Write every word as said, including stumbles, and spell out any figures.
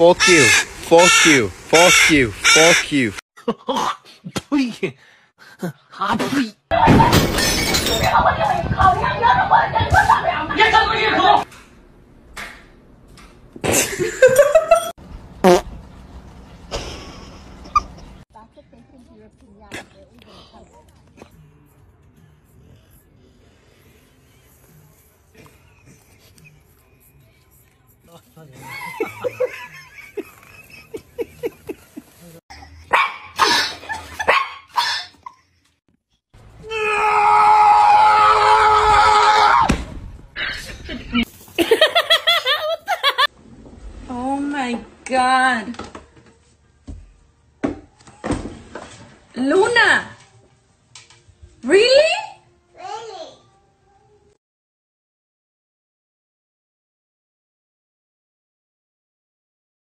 Fuck you. Fuck you. Fuck you. Fuck you. Oh my God, Luna, really?